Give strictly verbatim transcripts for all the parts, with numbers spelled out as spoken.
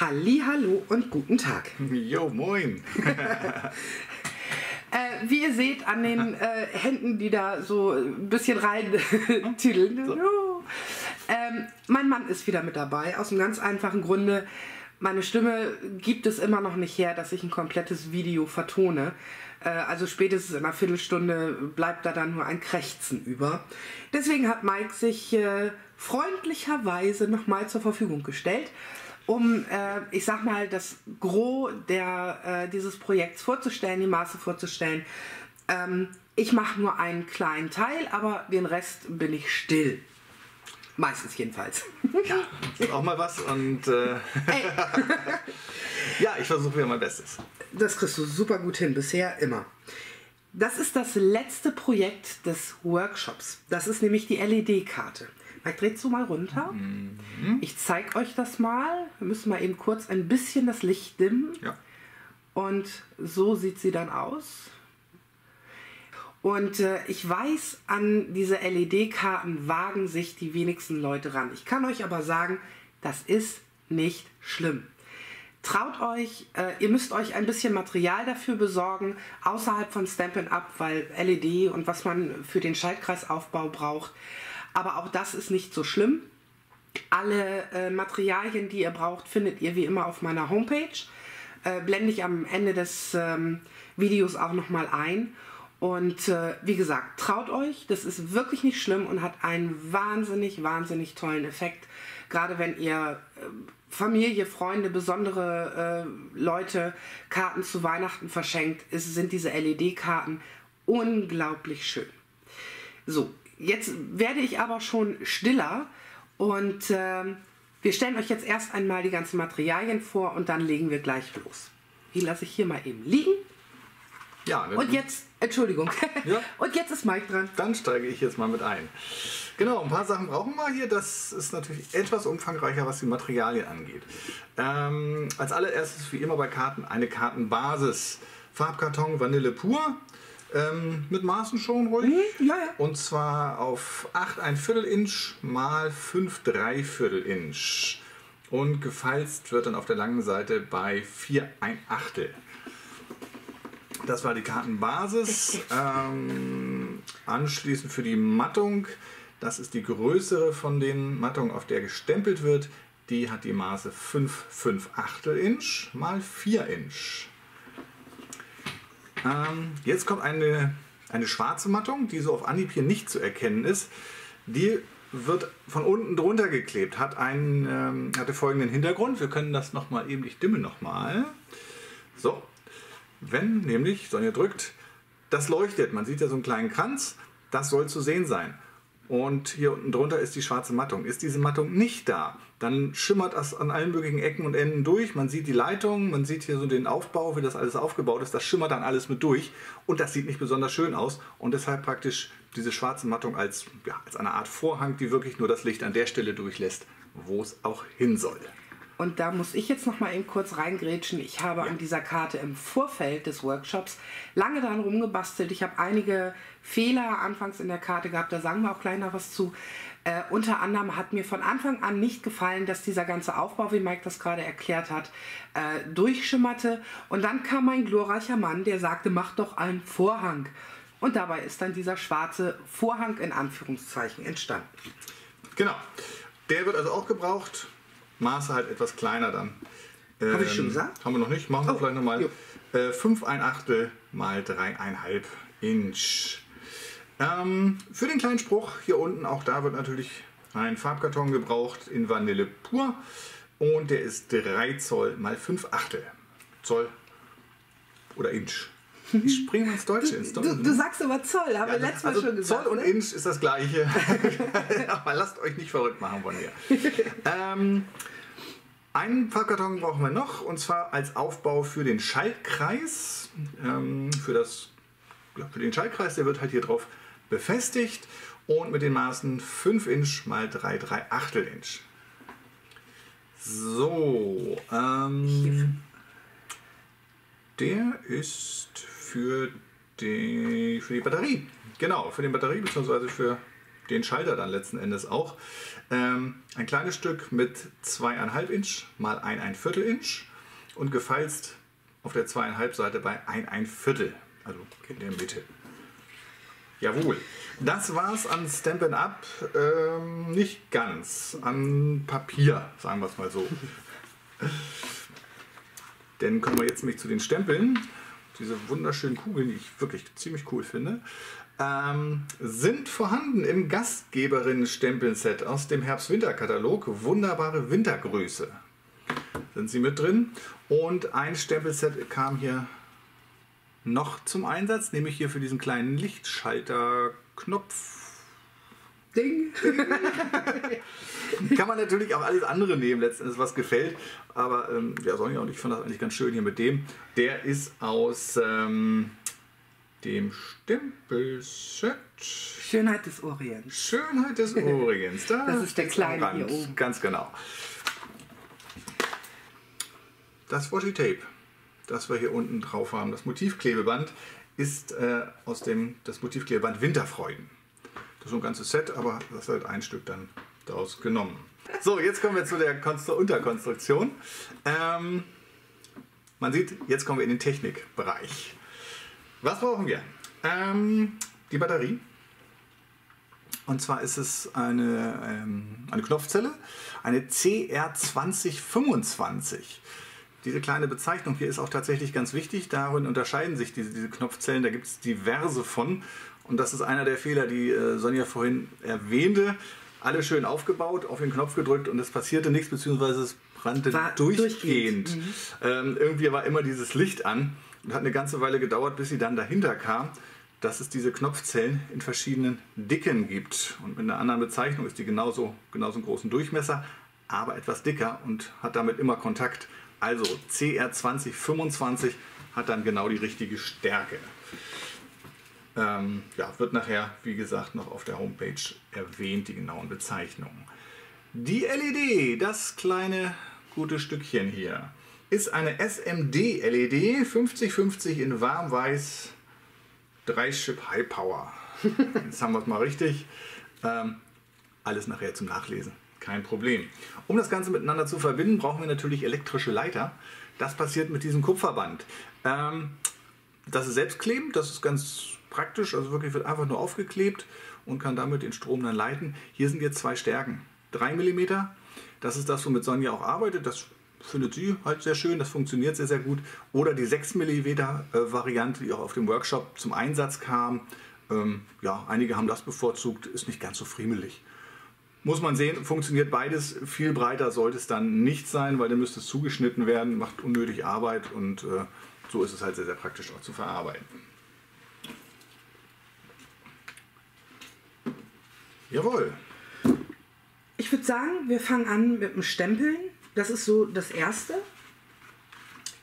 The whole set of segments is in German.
Hallihallo und guten Tag. Jo, moin. äh, wie ihr seht an den äh, Händen, die da so ein bisschen rein tüdeln. So. Ähm, mein Mann ist wieder mit dabei, aus einem ganz einfachen Grunde. Meine Stimme gibt es immer noch nicht her, dass ich ein komplettes Video vertone. Äh, also spätestens in einer Viertelstunde bleibt da dann nur ein Krächzen über. Deswegen hat Mike sich äh, freundlicherweise nochmal zur Verfügung gestellt, um, äh, ich sag mal, das Gros der, äh, dieses Projekts vorzustellen, die Maße vorzustellen. Ähm, ich mache nur einen kleinen Teil, aber den Rest bin ich still. Meistens jedenfalls. Ja, das ist auch mal was und äh, ja, ich versuche wieder mein Bestes. Das kriegst du super gut hin, bisher immer. Das ist das letzte Projekt des Workshops. Das ist nämlich die L E D-Karte. Mike, drehst du mal runter? Mhm. Ich zeige euch das mal. Wir müssen mal eben kurz ein bisschen das Licht dimmen. Ja. Und so sieht sie dann aus. Und äh, ich weiß, an diese L E D-Karten wagen sich die wenigsten Leute ran. Ich kann euch aber sagen, das ist nicht schlimm. Traut euch, äh, ihr müsst euch ein bisschen Material dafür besorgen, außerhalb von Stampin' Up, weil L E D und was man für den Schaltkreisaufbau braucht. Aber auch das ist nicht so schlimm. Alle äh, Materialien, die ihr braucht, findet ihr wie immer auf meiner Homepage. Äh, blende ich am Ende des ähm, Videos auch nochmal ein. Und äh, wie gesagt, traut euch, das ist wirklich nicht schlimm und hat einen wahnsinnig, wahnsinnig tollen Effekt. Gerade wenn ihr äh, Familie, Freunde, besondere äh, Leute Karten zu Weihnachten verschenkt, ist, sind diese L E D-Karten unglaublich schön. So, jetzt werde ich aber schon stiller und äh, wir stellen euch jetzt erst einmal die ganzen Materialien vor und dann legen wir gleich los. Die lasse ich hier mal eben liegen. Ja, und jetzt, Entschuldigung, ja. Und jetzt ist Mike dran. Dann steige ich jetzt mal mit ein. Genau, ein paar Sachen brauchen wir hier. Das ist natürlich etwas umfangreicher, was die Materialien angeht. Ähm, als allererstes, wie immer bei Karten, eine Kartenbasis. Farbkarton Vanille pur, ähm, mit Maßen schon ruhig. Mhm, ja, ja. Und zwar auf acht ein Viertel Inch mal fünf drei Viertel Inch. Und gefalzt wird dann auf der langen Seite bei vier ein Achtel. Das war die Kartenbasis. Ähm, anschließend für die Mattung, das ist die größere von den Mattungen, auf der gestempelt wird. Die hat die Maße fünf fünf Achtel Inch mal vier Inch. Ähm, jetzt kommt eine, eine schwarze Mattung, die so auf Anhieb hier nicht zu erkennen ist. Die wird von unten drunter geklebt, hat einen ähm, hatte folgenden Hintergrund. Wir können das nochmal eben, ich dimme nochmal. So. Wenn nämlich, Sonja drückt, das leuchtet. Man sieht ja so einen kleinen Kranz, das soll zu sehen sein. Und hier unten drunter ist die schwarze Mattung. Ist diese Mattung nicht da, dann schimmert das an allen möglichen Ecken und Enden durch. Man sieht die Leitung, man sieht hier so den Aufbau, wie das alles aufgebaut ist. Das schimmert dann alles mit durch und das sieht nicht besonders schön aus. Und deshalb praktisch diese schwarze Mattung als, ja, als eine Art Vorhang, die wirklich nur das Licht an der Stelle durchlässt, wo es auch hin soll. Und da muss ich jetzt noch mal eben kurz reingrätschen. Ich habe an dieser Karte im Vorfeld des Workshops lange dran rumgebastelt. Ich habe einige Fehler anfangs in der Karte gehabt, da sagen wir auch gleich noch was zu. Äh, unter anderem hat mir von Anfang an nicht gefallen, dass dieser ganze Aufbau, wie Mike das gerade erklärt hat, äh, durchschimmerte. Und dann kam mein glorreicher Mann, der sagte, mach doch einen Vorhang. Und dabei ist dann dieser schwarze Vorhang in Anführungszeichen entstanden. Genau, der wird also auch gebraucht. Maße halt etwas kleiner dann. Ähm, Habe ich schon gesagt? Haben wir noch nicht. Machen wir oh, vielleicht nochmal. Äh, fünf ein Achtel mal drei Komma fünf Inch. Ähm, für den kleinen Spruch hier unten, auch da wird natürlich ein Farbkarton gebraucht in Vanille pur. Und der ist drei Zoll mal fünf Achtel. Zoll oder Inch. Ich springe ins Deutsche. Ins du, du sagst immer Zoll, haben wir ja, letztes Mal also schon gesagt. Zoll und ne? Inch ist das Gleiche. Aber lasst euch nicht verrückt machen von mir. ähm, einen Farbkarton brauchen wir noch, und zwar als Aufbau für den Schaltkreis. Ähm, für, das, ja, für den Schaltkreis, der wird halt hier drauf befestigt und mit den Maßen fünf Inch mal drei drei Achtel Inch. So, ähm, der ist für die, für die Batterie. Genau, für die Batterie bzw. für den Schalter dann letzten Endes auch. Ähm, ein kleines Stück mit zwei Komma fünf Inch mal ein Komma vier Inch und gefalzt auf der zwei Komma fünf Seite bei ein Komma fünf, also in der Mitte. Jawohl, das war's an Stampin' Up, ähm, nicht ganz, an Papier, sagen wir es mal so. Dann kommen wir jetzt nämlich zu den Stempeln. Diese wunderschönen Kugeln, die ich wirklich ziemlich cool finde, ähm, sind vorhanden im Gastgeberinnen-Stempelset aus dem Herbst-Winter-Katalog. Wunderbare Wintergrüße sind sie mit drin. Und ein Stempelset kam hier noch zum Einsatz, nämlich hier für diesen kleinen Lichtschalter-Knopf. Ding! Kann man natürlich auch alles andere nehmen, letztendlich, was gefällt. Aber ähm, ja, Sonja und ich fand das eigentlich ganz schön hier mit dem. Der ist aus ähm, dem Stempelset. Schönheit des Orients. Schönheit des Orients. Da das ist der kleine Rand. Hier oben. Ganz genau. Das Washi-Tape, das wir hier unten drauf haben, das Motivklebeband, ist äh, aus dem das Motivklebeband Winterfreuden. Das ist so ein ganzes Set, aber das ist halt ein Stück dann daraus genommen. So, jetzt kommen wir zu der Konstru- Unterkonstruktion. Ähm, man sieht, jetzt kommen wir in den Technikbereich. Was brauchen wir? Ähm, die Batterie. Und zwar ist es eine, ähm, eine Knopfzelle, eine C R zwanzig fünfundzwanzig. Diese kleine Bezeichnung hier ist auch tatsächlich ganz wichtig. Darin unterscheiden sich diese, diese Knopfzellen, da gibt es diverse von. Und das ist einer der Fehler, die Sonja vorhin erwähnte. Alle schön aufgebaut, auf den Knopf gedrückt und es passierte nichts, beziehungsweise es brannte war durchgehend. durchgehend. Mhm. Ähm, irgendwie war immer dieses Licht an und hat eine ganze Weile gedauert, bis sie dann dahinter kam, dass es diese Knopfzellen in verschiedenen Dicken gibt. Und mit einer anderen Bezeichnung ist die genauso, genauso einen großen Durchmesser, aber etwas dicker und hat damit immer Kontakt. Also C R zwanzig fünfundzwanzig hat dann genau die richtige Stärke. Ähm, ja, wird nachher, wie gesagt, noch auf der Homepage erwähnt, die genauen Bezeichnungen. Die L E D, das kleine gute Stückchen hier, ist eine S M D-L E D fünfzig fünfzig in warmweiß drei Chip High Power. Jetzt haben wir es mal richtig. Ähm, alles nachher zum Nachlesen, kein Problem. Um das Ganze miteinander zu verbinden, brauchen wir natürlich elektrische Leiter. Das passiert mit diesem Kupferband. Ähm, das ist selbstklebend, das ist ganz praktisch, also wirklich wird einfach nur aufgeklebt und kann damit den Strom dann leiten. Hier sind jetzt zwei Stärken. drei Millimeter, das ist das, womit Sonja auch arbeitet, das findet sie halt sehr schön, das funktioniert sehr, sehr gut. Oder die sechs Millimeter Variante, die auch auf dem Workshop zum Einsatz kam. Ähm, ja, einige haben das bevorzugt, ist nicht ganz so friemelig. Muss man sehen, funktioniert beides. Viel breiter sollte es dann nicht sein, weil dann müsste es zugeschnitten werden, macht unnötig Arbeit und äh, so ist es halt sehr, sehr praktisch auch zu verarbeiten. Jawohl. Ich würde sagen, wir fangen an mit dem Stempeln. Das ist so das Erste.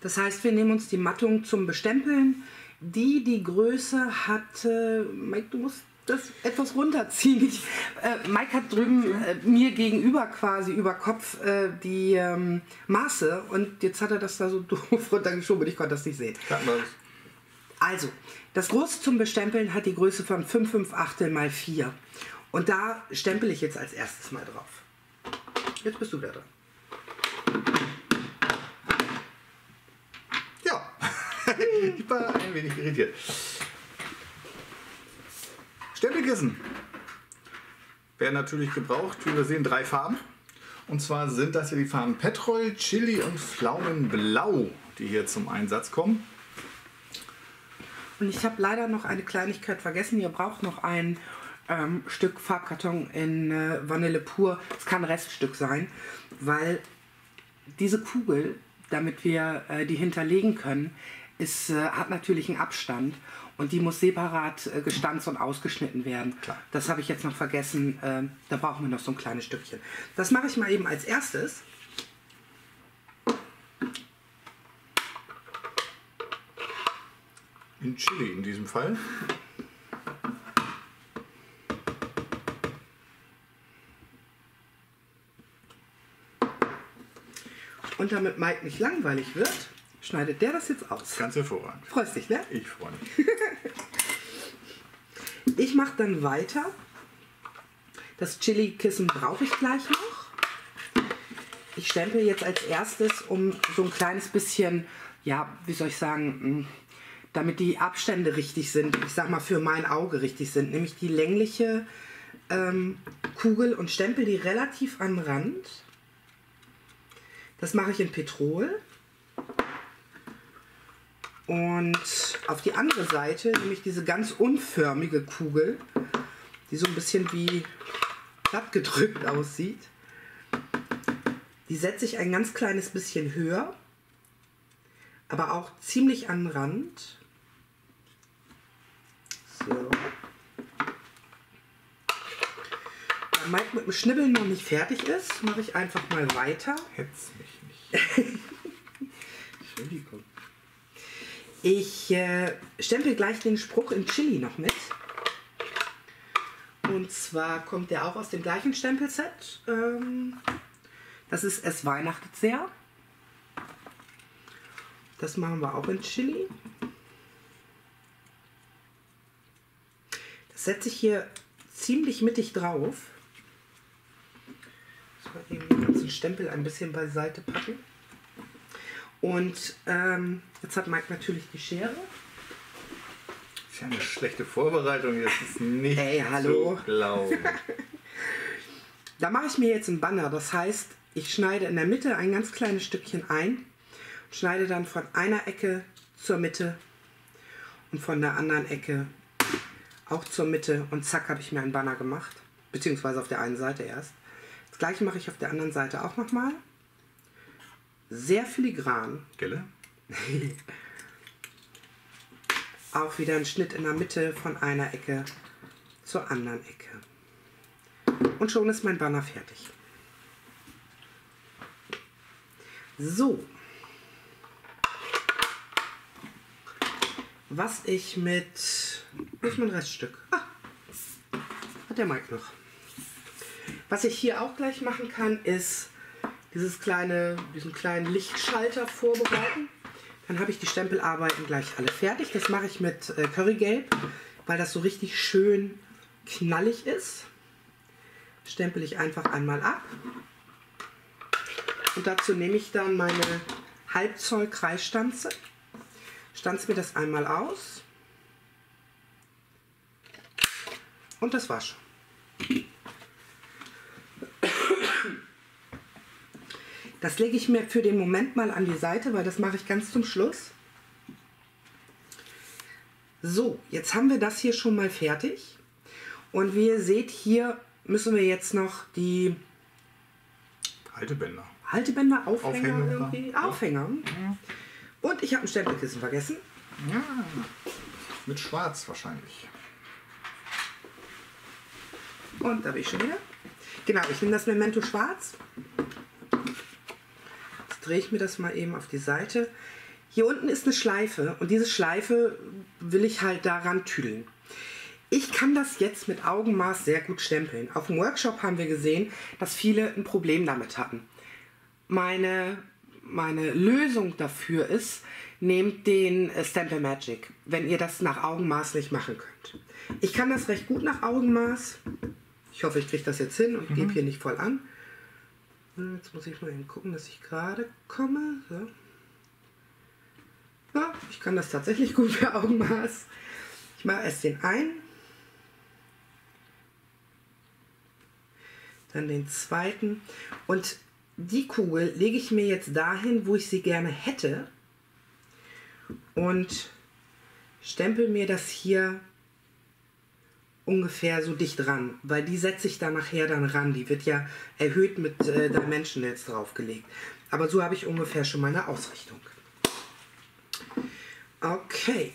Das heißt, wir nehmen uns die Mattung zum Bestempeln. Die, die Größe hat... Äh, Mike, du musst das etwas runterziehen. Ich, äh, Mike hat drüben äh, mir gegenüber quasi über Kopf äh, die ähm, Maße. Und jetzt hat er das da so doof runtergeschoben. Ich konnte das nicht sehen. Also, das Große zum Bestempeln hat die Größe von fünf Komma fünf Achtel mal vier. Und da stempel ich jetzt als erstes mal drauf. Jetzt bist du wieder dran. Ja, ich war ein wenig irritiert. Stempelkissen werden natürlich gebraucht. Wie wir sehen, drei Farben. Und zwar sind das hier die Farben Petrol, Chili und Pflaumenblau, die hier zum Einsatz kommen. Und ich habe leider noch eine Kleinigkeit vergessen. Ihr braucht noch einen... Ähm, Stück Farbkarton in äh, Vanille pur. Es kann ein Reststück sein, weil diese Kugel, damit wir äh, die hinterlegen können, ist, äh, hat natürlich einen Abstand und die muss separat äh, gestanzt und ausgeschnitten werden. Klar. Das habe ich jetzt noch vergessen. Äh, da brauchen wir noch so ein kleines Stückchen. Das mache ich mal eben als erstes. In Chili in diesem Fall. Und damit Mike nicht langweilig wird, schneidet der das jetzt aus. Ganz hervorragend. Freust dich, ne? Ich freue mich. Ich mache dann weiter Das Chili-Kissen brauche ich gleich noch. Ich stempel jetzt als erstes, um so ein kleines bisschen, ja, wie soll ich sagen, damit die Abstände richtig sind, ich sag mal für mein Auge richtig sind, nämlich die längliche ähm, Kugel, und stempel die relativ am Rand. Das mache ich in Petrol. Und auf die andere Seite, nämlich diese ganz unförmige Kugel, die so ein bisschen wie plattgedrückt aussieht, die setze ich ein ganz kleines bisschen höher, aber auch ziemlich am Rand. So. Da Mike mit dem Schnibbeln noch nicht fertig ist, mache ich einfach mal weiter. Hetz mich nicht. Entschuldigung. Ich äh, stempel gleich den Spruch in Chili noch mit. Und zwar kommt der auch aus dem gleichen Stempelset. Ähm, das ist Es Weihnachtet sehr. Das machen wir auch in Chili. Das setze ich hier ziemlich mittig drauf. Ich muss mal eben den ganzen Stempel ein bisschen beiseite packen. Und ähm, jetzt hat Mike natürlich die Schere. Das ist ja eine schlechte Vorbereitung, das ist nicht hey, hallo. zu glauben. Da mache ich mir jetzt einen Banner, das heißt, ich schneide in der Mitte ein ganz kleines Stückchen ein, schneide dann von einer Ecke zur Mitte und von der anderen Ecke auch zur Mitte, und zack, habe ich mir einen Banner gemacht, beziehungsweise auf der einen Seite erst. Das gleiche mache ich auf der anderen Seite auch nochmal. Sehr filigran. Gelle? Auch wieder ein Schnitt in der Mitte von einer Ecke zur anderen Ecke. Und schon ist mein Banner fertig. So. Was ich mit... Wo ist mein Reststück? Ah, hat der Mike noch. Was ich hier auch gleich machen kann, ist... Dieses kleine, diesen kleinen Lichtschalter vorbereiten. Dann habe ich die Stempelarbeiten gleich alle fertig. Das mache ich mit Currygelb, weil das so richtig schön knallig ist. Stempel ich einfach einmal ab. Und dazu nehme ich dann meine Halbzoll Kreisstanze. Stanze mir das einmal aus. Und das war's schon. Das lege ich mir für den Moment mal an die Seite, weil das mache ich ganz zum Schluss. So, jetzt haben wir das hier schon mal fertig. Und wie ihr seht, hier müssen wir jetzt noch die Haltebänder, Haltebänder Aufhänger, Aufhänger. Irgendwie. Ja. Aufhänger. Ja. Und ich habe ein Stempelkissen vergessen. Ja, mit Schwarz wahrscheinlich. Und da bin ich schon wieder. Genau, ich nehme das Memento Schwarz. Drehe ich mir das mal eben auf die Seite. Hier unten ist eine Schleife, und diese Schleife will ich halt daran tüdeln. Ich kann das jetzt mit Augenmaß sehr gut stempeln. Auf dem Workshop haben wir gesehen, dass viele ein Problem damit hatten. Meine, meine Lösung dafür ist, nehmt den Stampin' Magic, wenn ihr das nach Augenmaß nicht machen könnt. Ich kann das recht gut nach Augenmaß. Ich hoffe, ich kriege das jetzt hin und mhm. gebe hier nicht voll an. Jetzt muss ich mal eben gucken, dass ich gerade komme. So. Ja, ich kann das tatsächlich gut für Augenmaß. Ich mache erst den einen, dann den zweiten. Und die Kugel lege ich mir jetzt dahin, wo ich sie gerne hätte. Und stempel mir das hier ungefähr so dicht ran, weil die setze ich da nachher dann ran. Die wird ja erhöht mit äh, Dimension jetzt draufgelegt. Aber so habe ich ungefähr schon meine Ausrichtung. Okay,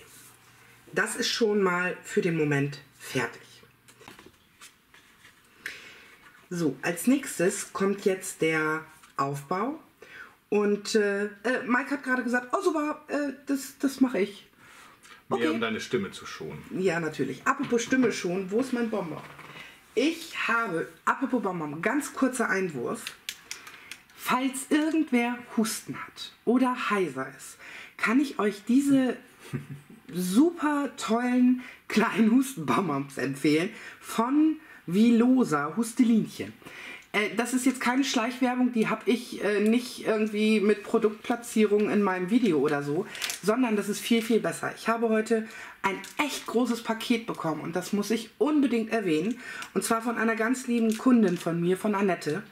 das ist schon mal für den Moment fertig. So, als nächstes kommt jetzt der Aufbau. Und äh, äh, Mike hat gerade gesagt, oh super, äh, das, das mache ich. Okay. Um deine Stimme zu schonen. Ja, natürlich. Apropos Stimme schonen, wo ist mein Bonbon? Ich habe, apropos Bonbon, ganz kurzer Einwurf. Falls irgendwer Husten hat oder heiser ist, kann ich euch diese super tollen kleinen Hustenbonbons empfehlen von Vilosa Hustelinchen. Äh, das ist jetzt keine Schleichwerbung, die habe ich äh, nicht irgendwie mit Produktplatzierung in meinem Video oder so, sondern das ist viel, viel besser. Ich habe heute ein echt großes Paket bekommen und das muss ich unbedingt erwähnen. Und zwar von einer ganz lieben Kundin von mir, von Annette.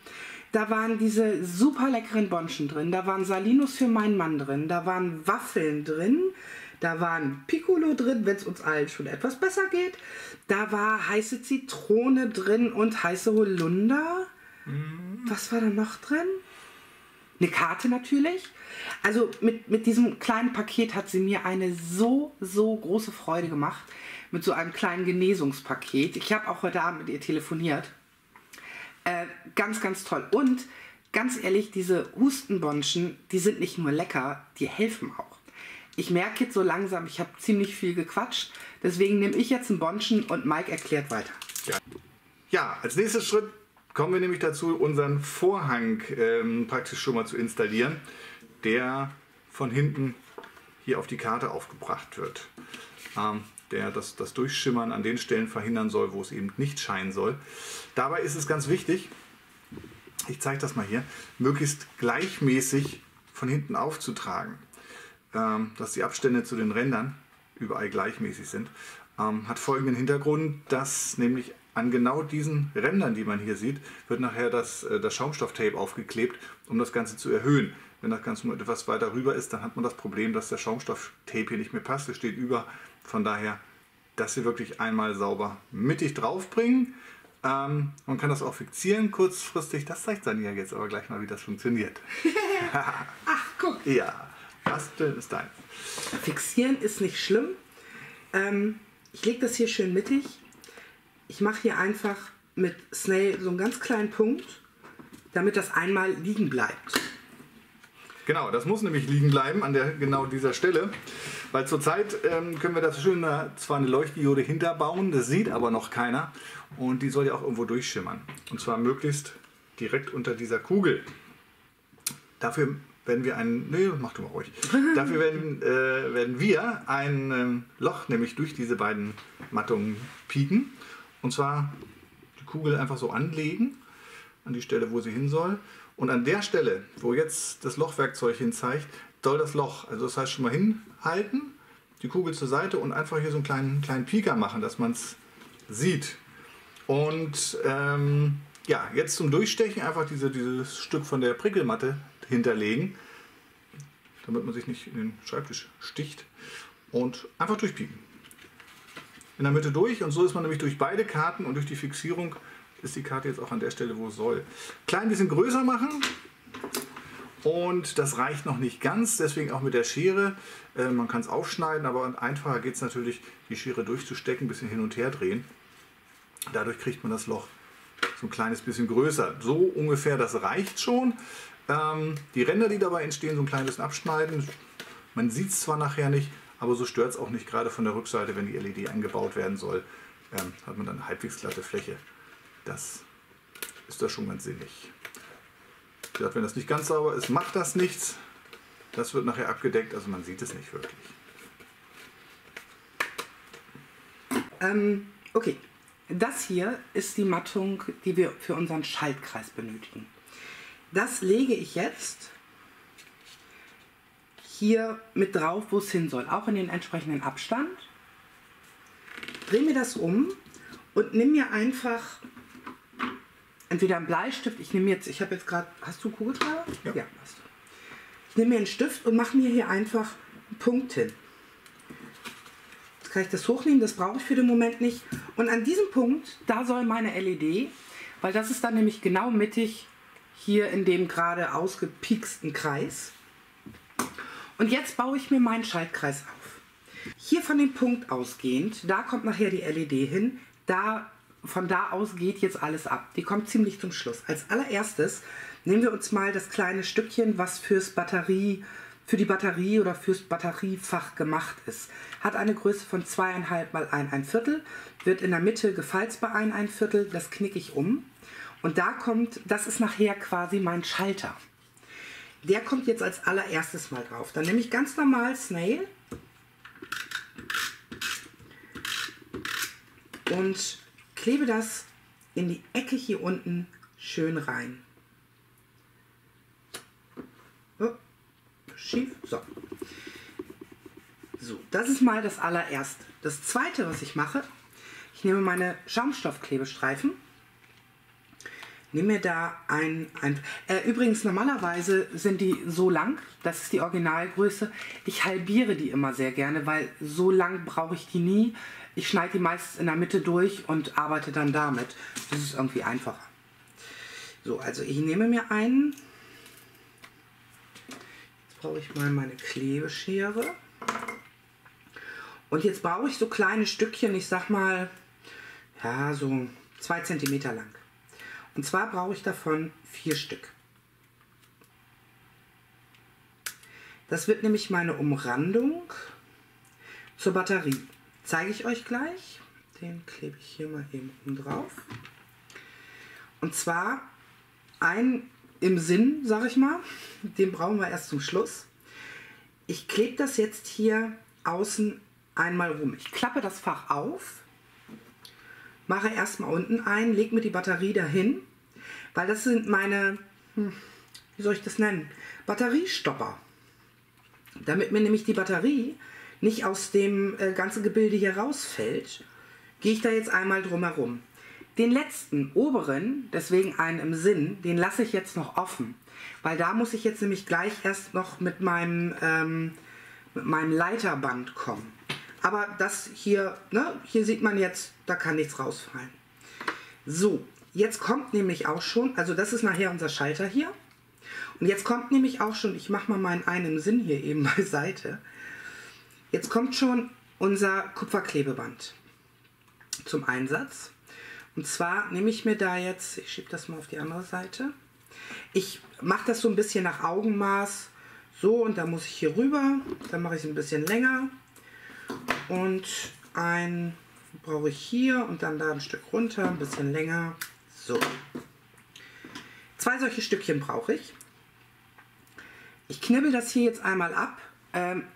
Da waren diese super leckeren Bonschen drin, da waren Salinos für meinen Mann drin, da waren Waffeln drin, da waren Piccolo drin, wenn es uns allen schon etwas besser geht, da war heiße Zitrone drin und heiße Holunder. Mm. Was war da noch drin? Eine Karte natürlich. Also mit, mit diesem kleinen Paket hat sie mir eine so, so große Freude gemacht, mit so einem kleinen Genesungspaket. Ich habe auch heute Abend mit ihr telefoniert. Äh, ganz, ganz toll. Und ganz ehrlich, diese Hustenbonschen, die sind nicht nur lecker, die helfen auch. Ich merke jetzt so langsam, ich habe ziemlich viel gequatscht. Deswegen nehme ich jetzt einen Bonschen und Mike erklärt weiter. Ja, ja, als nächster Schritt kommen wir nämlich dazu, unseren Vorhang ähm, praktisch schon mal zu installieren, der von hinten hier auf die Karte aufgebracht wird. Ähm, der das, das Durchschimmern an den Stellen verhindern soll, wo es eben nicht scheinen soll. Dabei ist es ganz wichtig, ich zeige das mal hier, möglichst gleichmäßig von hinten aufzutragen, ähm, dass die Abstände zu den Rändern überall gleichmäßig sind. Ähm, hat folgenden Hintergrund, dass nämlich an genau diesen Rändern, die man hier sieht, wird nachher das, das Schaumstofftape aufgeklebt, um das Ganze zu erhöhen. Wenn das Ganze nur etwas weiter rüber ist, dann hat man das Problem, dass der Schaumstofftape hier nicht mehr passt. Es steht über. Von daher, dass wir wirklich einmal sauber mittig draufbringen. Ähm, man kann das auch fixieren kurzfristig. Das zeigt Sanja jetzt aber gleich mal, wie das funktioniert. Ach, guck. Ja, das ist dein. Fixieren ist nicht schlimm. Ähm, ich lege das hier schön mittig. Ich mache hier einfach mit Snail so einen ganz kleinen Punkt, damit das einmal liegen bleibt. Genau, das muss nämlich liegen bleiben an der, genau dieser Stelle, weil zurzeit ähm, können wir das schön da zwar eine Leuchtdiode hinterbauen, das sieht aber noch keiner und die soll ja auch irgendwo durchschimmern. Und zwar möglichst direkt unter dieser Kugel. Dafür werden wir einen, nee, mach du mal ruhig. Dafür werden, äh, werden wir ein ähm, Loch nämlich durch diese beiden Mattungen pieken. Und zwar die Kugel einfach so anlegen, an die Stelle, wo sie hin soll. Und an der Stelle, wo jetzt das Lochwerkzeug hin zeigt, soll das Loch, also das heißt schon mal hinhalten, die Kugel zur Seite und einfach hier so einen kleinen, kleinen Pieker machen, dass man es sieht. Und ähm, ja, jetzt zum Durchstechen einfach diese, dieses Stück von der Prickelmatte hinterlegen, damit man sich nicht in den Schreibtisch sticht und einfach durchpieken. In der Mitte durch und so ist man nämlich durch beide Karten und durch die Fixierung ist die Karte jetzt auch an der Stelle, wo es soll. Klein bisschen größer machen und das reicht noch nicht ganz, deswegen auch mit der Schere. Äh, man kann es aufschneiden, aber einfacher geht es natürlich, die Schere durchzustecken, ein bisschen hin und her drehen. Dadurch kriegt man das Loch so ein kleines bisschen größer. So ungefähr, das reicht schon. Ähm, die Ränder, die dabei entstehen, so ein klein bisschen abschneiden. Man sieht es zwar nachher nicht, aber so stört es auch nicht, gerade von der Rückseite, wenn die L E D eingebaut werden soll, ähm, hat man dann eine halbwegs glatte Fläche. Das ist da schon ganz sinnig. Ich glaube, wenn das nicht ganz sauber ist, macht das nichts. Das wird nachher abgedeckt, also man sieht es nicht wirklich. Ähm, okay, das hier ist die Mattung, die wir für unseren Schaltkreis benötigen. Das lege ich jetzt hier mit drauf, wo es hin soll, auch in den entsprechenden Abstand. Drehe mir das um und nimm mir einfach entweder einen Bleistift, ich nehme jetzt, ich habe jetzt gerade, hast du einen Kugelschreiber? Ja. Ja, hast du. Ich nehme mir einen Stift und mache mir hier einfach einen Punkt hin. Jetzt kann ich das hochnehmen, das brauche ich für den Moment nicht. Und an diesem Punkt, da soll meine L E D, weil das ist dann nämlich genau mittig hier in dem gerade ausgepieksten Kreis. Und jetzt baue ich mir meinen Schaltkreis auf. Hier von dem Punkt ausgehend, da kommt nachher die L E D hin, da, von da aus geht jetzt alles ab. Die kommt ziemlich zum Schluss. Als allererstes nehmen wir uns mal das kleine Stückchen, was fürs Batterie, für die Batterie oder fürs Batteriefach gemacht ist. Hat eine Größe von zwei Komma fünf mal ein Viertel, wird in der Mitte gefalzt bei ein Viertel, das knicke ich um. Und da kommt, das ist nachher quasi mein Schalter. Der kommt jetzt als allererstes mal drauf. Dann nehme ich ganz normal Snail und klebe das in die Ecke hier unten schön rein. Upp, schief, so. So, das ist mal das allererste. Das zweite, was ich mache, ich nehme meine Schaumstoffklebestreifen, nehme mir da ein... ein äh, übrigens, normalerweise sind die so lang, das ist die Originalgröße. Ich halbiere die immer sehr gerne, weil so lang brauche ich die nie. Ich schneide die meistens in der Mitte durch und arbeite dann damit. Das ist irgendwie einfacher. So, also ich nehme mir einen. Jetzt brauche ich mal meine Klebeschere. Und jetzt brauche ich so kleine Stückchen, ich sag mal, ja, so zwei Zentimeter lang. Und zwar brauche ich davon vier Stück. Das wird nämlich meine Umrandung zur Batterie. Zeige ich euch gleich. Den klebe ich hier mal eben oben drauf. Und zwar ein im Sinn, sage ich mal. Den brauchen wir erst zum Schluss. Ich klebe das jetzt hier außen einmal rum. Ich klappe das Fach auf. Mache erstmal unten ein, lege mir die Batterie dahin, weil das sind meine, hm, wie soll ich das nennen, Batteriestopper. Damit mir nämlich die Batterie nicht aus dem äh, ganzen Gebilde hier rausfällt, gehe ich da jetzt einmal drum herum. Den letzten, oberen, deswegen einen im Sinn, den lasse ich jetzt noch offen, weil da muss ich jetzt nämlich gleich erst noch mit meinem, ähm, mit meinem Leiterband kommen. Aber das hier, ne, hier sieht man jetzt, da kann nichts rausfallen. So, jetzt kommt nämlich auch schon, also das ist nachher unser Schalter hier. Und jetzt kommt nämlich auch schon, ich mache mal meinen einen Sinn hier eben beiseite. Jetzt kommt schon unser Kupferklebeband zum Einsatz. Und zwar nehme ich mir da jetzt, ich schiebe das mal auf die andere Seite. Ich mache das so ein bisschen nach Augenmaß. So, und da muss ich hier rüber, dann mache ich es ein bisschen länger. Und ein brauche ich hier und dann da ein Stück runter, ein bisschen länger. So. Zwei solche Stückchen brauche ich. Ich knibbel das hier jetzt einmal ab.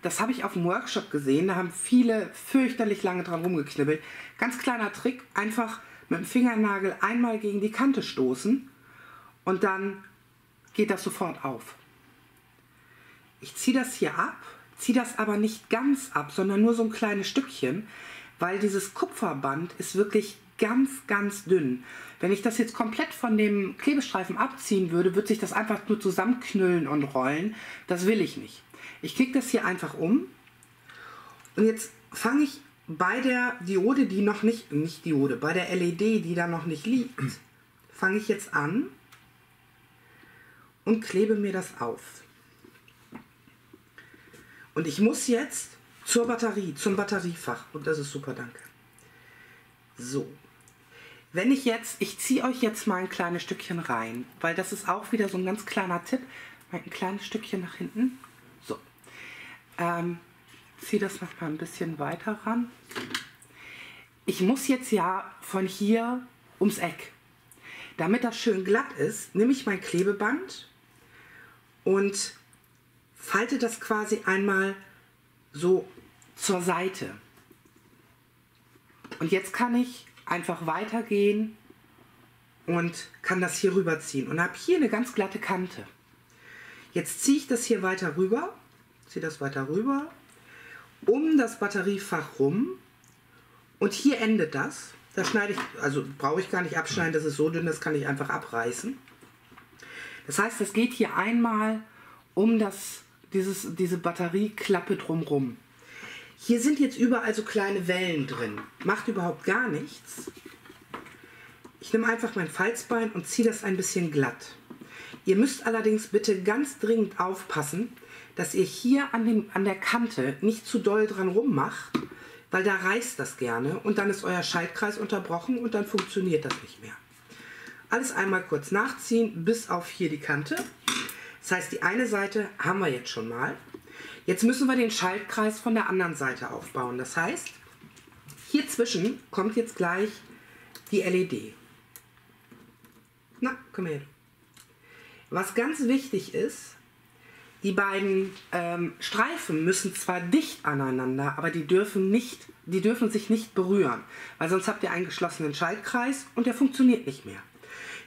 Das habe ich auf dem Workshop gesehen. Da haben viele fürchterlich lange dran rumgeknibbelt. Ganz kleiner Trick, einfach mit dem Fingernagel einmal gegen die Kante stoßen und dann geht das sofort auf. Ich ziehe das hier ab. Ziehe das aber nicht ganz ab, sondern nur so ein kleines Stückchen, weil dieses Kupferband ist wirklich ganz, ganz dünn. Wenn ich das jetzt komplett von dem Klebestreifen abziehen würde, würde sich das einfach nur zusammenknüllen und rollen. Das will ich nicht. Ich klicke das hier einfach um und jetzt fange ich bei der Diode, die noch nicht, nicht Diode, bei der L E D, die da noch nicht liegt, fange ich jetzt an und klebe mir das auf. Und ich muss jetzt zur Batterie, zum Batteriefach. Und das ist super, danke. So. Wenn ich jetzt, ich ziehe euch jetzt mal ein kleines Stückchen rein, weil das ist auch wieder so ein ganz kleiner Tipp. Ein kleines Stückchen nach hinten. So. Ähm, ziehe das noch mal ein bisschen weiter ran. Ich muss jetzt ja von hier ums Eck. Damit das schön glatt ist, nehme ich mein Klebeband und falte das quasi einmal so zur Seite. Und jetzt kann ich einfach weitergehen und kann das hier rüberziehen. Und habe hier eine ganz glatte Kante. Jetzt ziehe ich das hier weiter rüber, ziehe das weiter rüber, um das Batteriefach rum. Und hier endet das. Da schneide ich, also brauche ich gar nicht abschneiden, das ist so dünn, das kann ich einfach abreißen. Das heißt, das geht hier einmal um das, dieses, diese Batterieklappe drumherum. Hier sind jetzt überall so kleine Wellen drin. Macht überhaupt gar nichts. Ich nehme einfach mein Falzbein und ziehe das ein bisschen glatt. Ihr müsst allerdings bitte ganz dringend aufpassen, dass ihr hier an, dem, an der Kante nicht zu doll dran rummacht, weil da reißt das gerne und dann ist euer Schaltkreis unterbrochen und dann funktioniert das nicht mehr. Alles einmal kurz nachziehen bis auf hier die Kante. Das heißt, die eine Seite haben wir jetzt schon mal. Jetzt müssen wir den Schaltkreis von der anderen Seite aufbauen. Das heißt, hier zwischen kommt jetzt gleich die L E D. Na, komm her. Was ganz wichtig ist, Die beiden ähm, Streifen müssen zwar dicht aneinander, aber die dürfen, nicht, die dürfen sich nicht berühren, weil sonst habt ihr einen geschlossenen Schaltkreis und der funktioniert nicht mehr.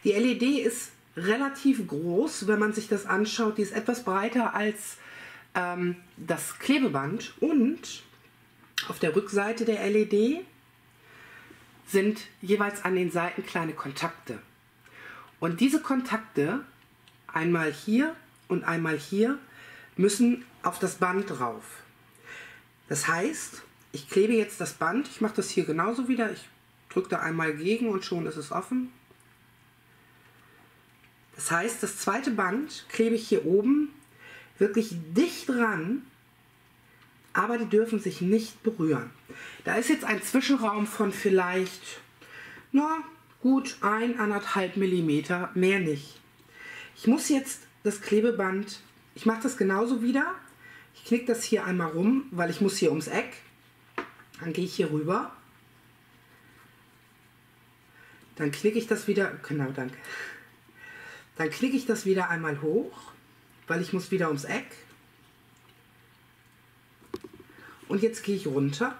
Die L E D ist relativ groß, wenn man sich das anschaut. Die ist etwas breiter als ähm, das Klebeband und auf der Rückseite der L E D sind jeweils an den Seiten kleine Kontakte. Und diese Kontakte, einmal hier und einmal hier, müssen auf das Band drauf. Das heißt, ich klebe jetzt das Band, ich mache das hier genauso wieder, ich drücke da einmal gegen und schon ist es offen. Das heißt, das zweite Band klebe ich hier oben wirklich dicht dran, aber die dürfen sich nicht berühren. Da ist jetzt ein Zwischenraum von vielleicht, na gut, ein, anderthalb Millimeter, mehr nicht. Ich muss jetzt das Klebeband, ich mache das genauso wieder, ich knicke das hier einmal rum, weil ich muss hier ums Eck, dann gehe ich hier rüber, dann knicke ich das wieder, genau, danke, dann knicke ich das wieder einmal hoch, weil ich muss wieder ums Eck. Und jetzt gehe ich runter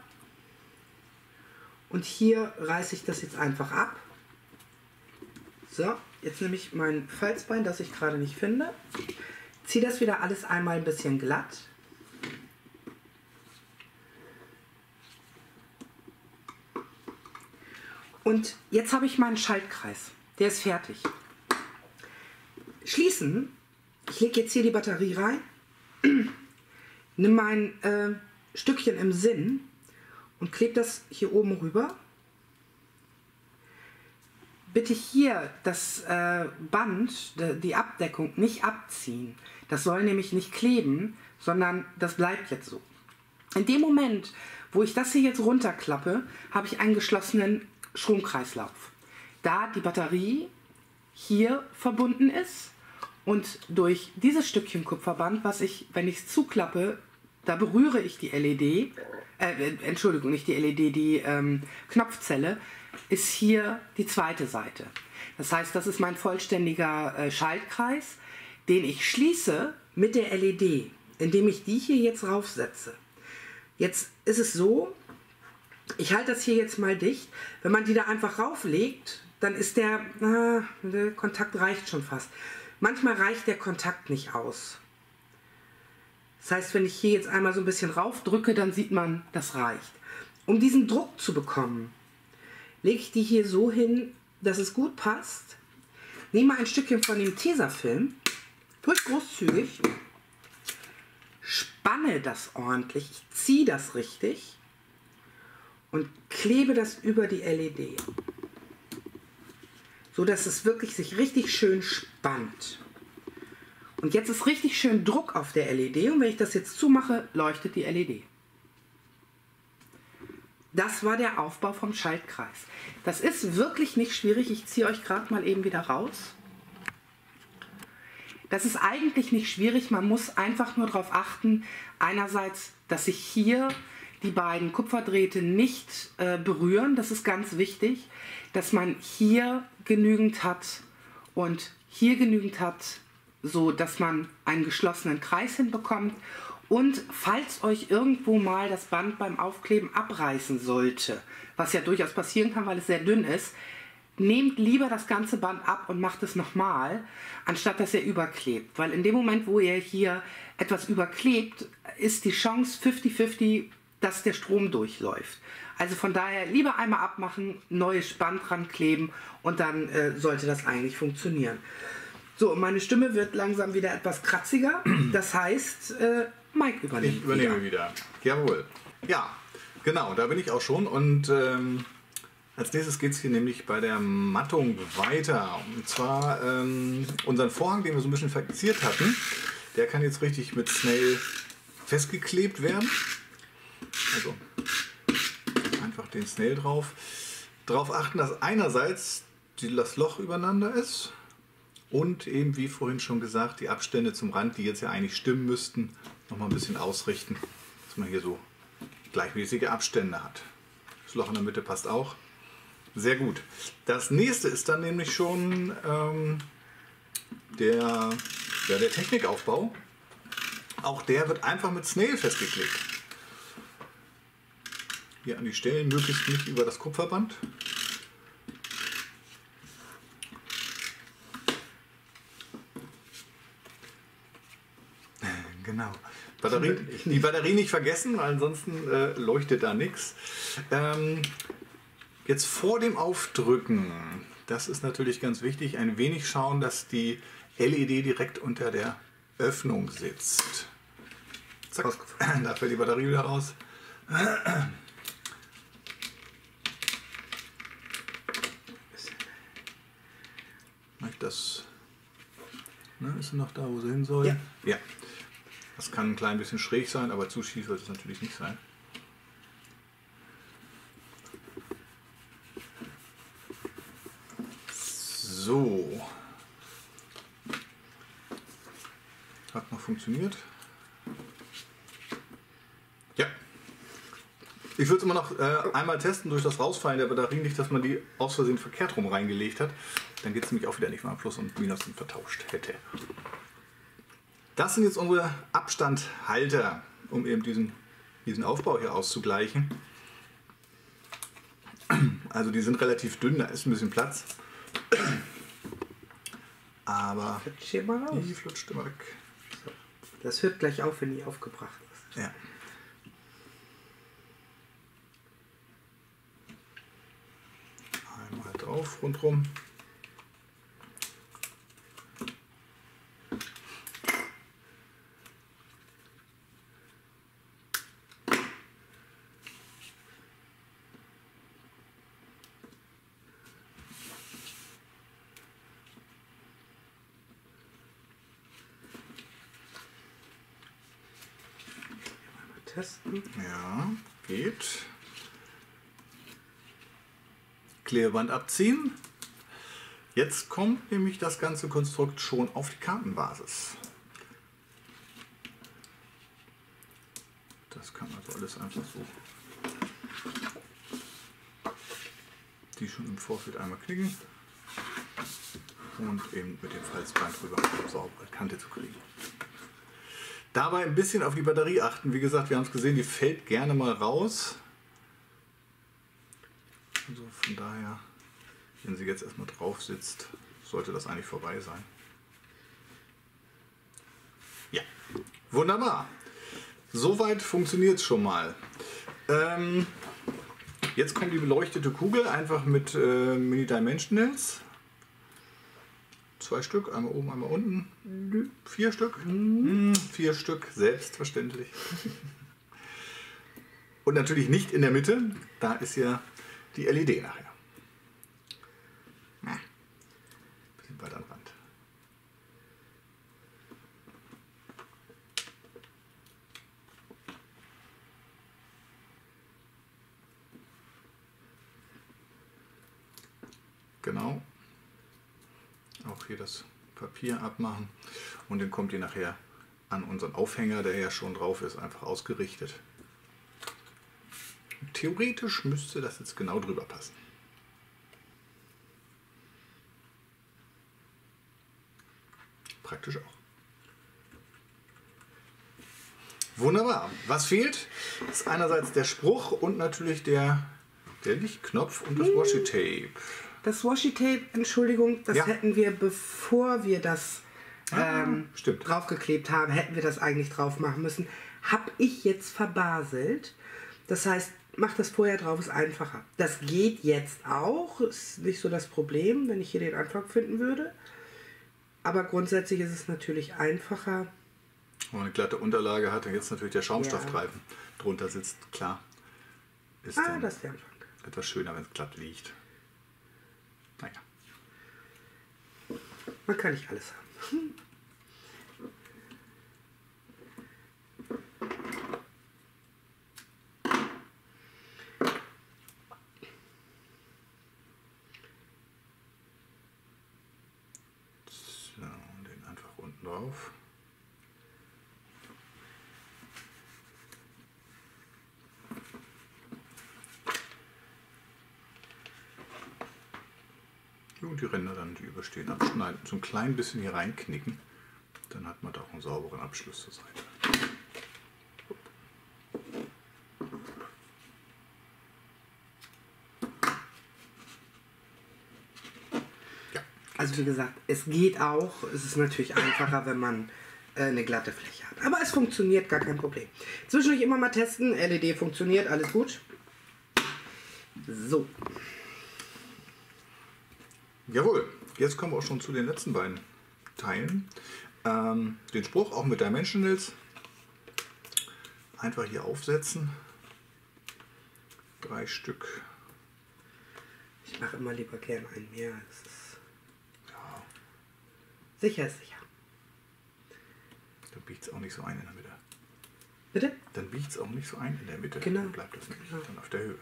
und hier reiße ich das jetzt einfach ab. So, jetzt nehme ich mein Falzbein, das ich gerade nicht finde, ziehe das wieder alles einmal ein bisschen glatt. Und jetzt habe ich meinen Schaltkreis, der ist fertig. Schließen, ich lege jetzt hier die Batterie rein, nehme mein äh, Stückchen im Sinn und klebe das hier oben rüber. Bitte hier das äh, Band, die Abdeckung nicht abziehen. Das soll nämlich nicht kleben, sondern das bleibt jetzt so. In dem Moment, wo ich das hier jetzt runterklappe, habe ich einen geschlossenen Stromkreislauf. Da die Batterie hier verbunden ist und durch dieses Stückchen Kupferband, was ich, wenn ich es zuklappe, da berühre ich die L E D, äh, Entschuldigung, nicht die L E D, die ähm, Knopfzelle, ist hier die zweite Seite. Das heißt, das ist mein vollständiger äh, Schaltkreis, den ich schließe mit der L E D, indem ich die hier jetzt raufsetze. Jetzt ist es so, ich halte das hier jetzt mal dicht. Wenn man die da einfach rauflegt, dann ist der, na, der Kontakt reicht schon fast. Manchmal reicht der Kontakt nicht aus. Das heißt, wenn ich hier jetzt einmal so ein bisschen rauf drücke, dann sieht man, das reicht. Um diesen Druck zu bekommen, lege ich die hier so hin, dass es gut passt. Nehme ein Stückchen von dem Tesafilm, ruhig großzügig, spanne das ordentlich, ich ziehe das richtig und klebe das über die L E D, so dass es wirklich sich richtig schön spannt. Und jetzt ist richtig schön Druck auf der L E D und wenn ich das jetzt zumache, leuchtet die L E D. Das war der Aufbau vom Schaltkreis. Das ist wirklich nicht schwierig. Ich ziehe euch gerade mal eben wieder raus. Das ist eigentlich nicht schwierig. Man muss einfach nur darauf achten, einerseits, dass sich hier die beiden Kupferdrähte nicht äh, berühren. Das ist ganz wichtig, dass man hier genügend hat und hier genügend hat, so dass man einen geschlossenen Kreis hinbekommt. Und falls euch irgendwo mal das Band beim Aufkleben abreißen sollte, was ja durchaus passieren kann, weil es sehr dünn ist, nehmt lieber das ganze Band ab und macht es nochmal, anstatt dass ihr überklebt. Weil in dem Moment, wo ihr hier etwas überklebt, ist die Chance fünfzig fünfzig, dass der Strom durchläuft. Also von daher lieber einmal abmachen, neues Band dran kleben und dann äh, sollte das eigentlich funktionieren. So, meine Stimme wird langsam wieder etwas kratziger. Das heißt, äh, Mike übernimmt. Ich übernehme wieder. wieder. Jawohl. Ja, genau, da bin ich auch schon. Und ähm, als nächstes geht es hier nämlich bei der Mattung weiter. Und zwar ähm, unseren Vorhang, den wir so ein bisschen verziert hatten, der kann jetzt richtig mit Snail festgeklebt werden. Also einfach den Snail drauf. Darauf achten, dass einerseits das Loch übereinander ist. Und eben, wie vorhin schon gesagt, die Abstände zum Rand, die jetzt ja eigentlich stimmen müssten, nochmal ein bisschen ausrichten, dass man hier so gleichmäßige Abstände hat. Das Loch in der Mitte passt auch. Sehr gut. Das nächste ist dann nämlich schon ähm, der, ja, der Technikaufbau. Auch der wird einfach mit Snail festgeklebt. Hier an die Stellen, möglichst nicht über das Kupferband. Genau. Batterie, die Batterie nicht vergessen, weil ansonsten äh, leuchtet da nichts. Ähm, jetzt vor dem Aufdrücken, das ist natürlich ganz wichtig, ein wenig schauen, dass die L E D direkt unter der Öffnung sitzt. Zack, da fällt die Batterie wieder raus. Das, ne, ist sie noch da, wo sie hin soll? Ja. Ja. Das kann ein klein bisschen schräg sein, aber zu schief sollte es natürlich nicht sein. So. Hat noch funktioniert. Ja. Ich würde es immer noch äh, einmal testen durch das Rausfallen der Batterien, nicht, dass man die aus Versehen verkehrt rum reingelegt hat. Dann geht es nämlich auch wieder nicht, wenn man Plus und Minus sind vertauscht hätte. Das sind jetzt unsere Abstandhalter, um eben diesen, diesen Aufbau hier auszugleichen. Also die sind relativ dünn, da ist ein bisschen Platz. Aber die flutscht immer weg. So. Das hört gleich auf, wenn die aufgebracht ist. Ja. Einmal drauf, rundherum. Testen. Ja, geht. Klebeband abziehen. Jetzt kommt nämlich das ganze Konstrukt schon auf die Kartenbasis. Das kann also alles einfach so. Die schon im Vorfeld einmal knicken und eben mit dem Falzbein drüber eine saubere Kante zu kriegen. Dabei ein bisschen auf die Batterie achten. Wie gesagt, wir haben es gesehen, die fällt gerne mal raus. Also von daher, wenn sie jetzt erstmal drauf sitzt, sollte das eigentlich vorbei sein. Ja, wunderbar. Soweit funktioniert es schon mal. Ähm, jetzt kommt die beleuchtete Kugel einfach mit äh, Mini-Dimensionals. Zwei Stück, einmal oben, einmal unten. Vier Stück. Mhm. Vier Stück, selbstverständlich. Und natürlich nicht in der Mitte, da ist ja die L E D nachher. Ein bisschen weiter am Rand. Genau. Auch hier das Papier abmachen und dann kommt ihr nachher an unseren Aufhänger, der ja schon drauf ist, einfach ausgerichtet. Theoretisch müsste das jetzt genau drüber passen. Praktisch auch. Wunderbar. Was fehlt? Das ist einerseits der Spruch und natürlich der, der Lichtknopf und das Washi-Tape. Das Washi-Tape, Entschuldigung, das ja. hätten wir, bevor wir das ähm, ah, draufgeklebt haben, hätten wir das eigentlich drauf machen müssen. Habe ich jetzt verbaselt. Das heißt, mach das vorher drauf, ist einfacher. Das geht jetzt auch, ist nicht so das Problem, wenn ich hier den Antrag finden würde. Aber grundsätzlich ist es natürlich einfacher. Wenn man eine glatte Unterlage hat, dann jetzt natürlich der Schaumstoffstreifen ja. drunter sitzt, klar. Ist ah, das ist der Anfang. Etwas schöner, wenn es glatt liegt. Naja. Man kann nicht alles haben. So, und den einfach unten drauf. Die Ränder dann, die überstehen, abschneiden, so ein klein bisschen hier reinknicken, dann hat man doch einen sauberen Abschluss zur Seite. Also wie gesagt, es geht auch. Es ist natürlich einfacher, wenn man äh, eine glatte Fläche hat. Aber es funktioniert, gar kein Problem. Zwischendurch immer mal testen. L E D funktioniert, alles gut. So. Jawohl, jetzt kommen wir auch schon zu den letzten beiden Teilen. Ähm, den Spruch, auch mit Dimensionals, einfach hier aufsetzen. Drei Stück. Ich mache immer lieber gern ein mehr. Es ist sicher ist sicher. Dann biegt es auch nicht so ein in der Mitte. Bitte? Dann biegt es auch nicht so ein in der Mitte. Genau. Dann bleibt das nämlich genau. Dann auf der Höhe.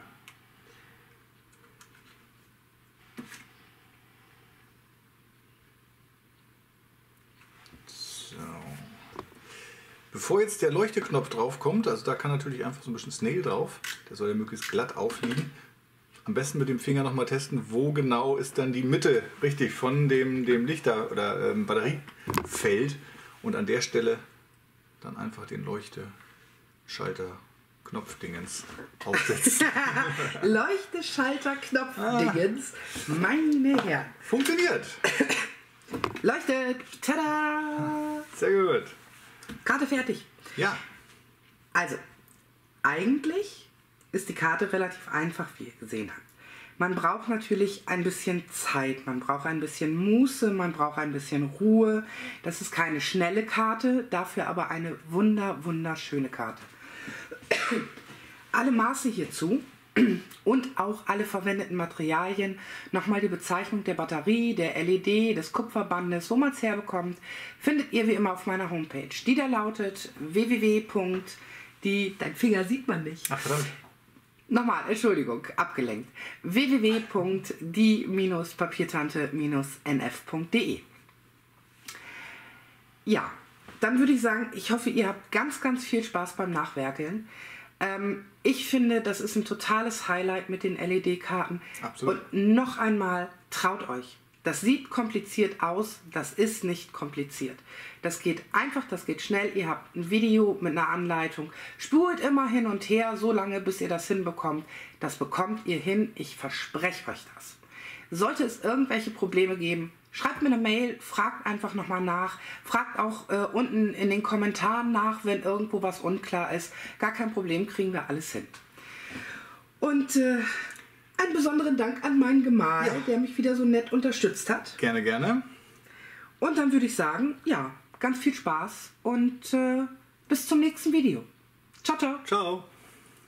So. Bevor jetzt der Leuchteknopf drauf kommt, also da kann natürlich einfach so ein bisschen Snail drauf. Der soll ja möglichst glatt aufliegen. Am besten mit dem Finger nochmal testen, wo genau ist dann die Mitte richtig von dem, dem Lichter- oder ähm, Batteriefeld. Und an der Stelle dann einfach den Leuchteschalter-Knopfdingens aufsetzen. Leuchteschalter-Knopfdingens, ah. Meine Herren. Funktioniert! Leuchtet! Tada! Sehr gut. Karte fertig. Ja. Also, eigentlich ist die Karte relativ einfach, wie ihr gesehen habt. Man braucht natürlich ein bisschen Zeit, man braucht ein bisschen Muße, man braucht ein bisschen Ruhe. Das ist keine schnelle Karte, dafür aber eine wunder, wunderschöne Karte. Alle Maße hierzu und auch alle verwendeten Materialien, nochmal die Bezeichnung der Batterie, der L E D, des Kupferbandes, wo man es herbekommt, findet ihr wie immer auf meiner Homepage, die da lautet w w w punkt die, dein Finger sieht man nicht. Ach, verdammt. Nochmal, Entschuldigung, abgelenkt. w w w punkt die Papiertante N F punkt de. Ja, dann würde ich sagen, ich hoffe, ihr habt ganz, ganz viel Spaß beim Nachwerkeln. Ähm, ich finde, das ist ein totales Highlight mit den L E D-Karten. Absolut. Und noch einmal, traut euch. Das sieht kompliziert aus, das ist nicht kompliziert. Das geht einfach, das geht schnell. Ihr habt ein Video mit einer Anleitung. Spult immer hin und her, so lange, bis ihr das hinbekommt. Das bekommt ihr hin, ich verspreche euch das. Sollte es irgendwelche Probleme geben, schreibt mir eine Mail, fragt einfach nochmal nach. Fragt auch äh, unten in den Kommentaren nach, wenn irgendwo was unklar ist. Gar kein Problem, kriegen wir alles hin. Und Äh, einen besonderen Dank an meinen Gemahl, ja, der mich wieder so nett unterstützt hat. Gerne, gerne. Und dann würde ich sagen, ja, ganz viel Spaß und äh, bis zum nächsten Video. Ciao, ciao. Ciao.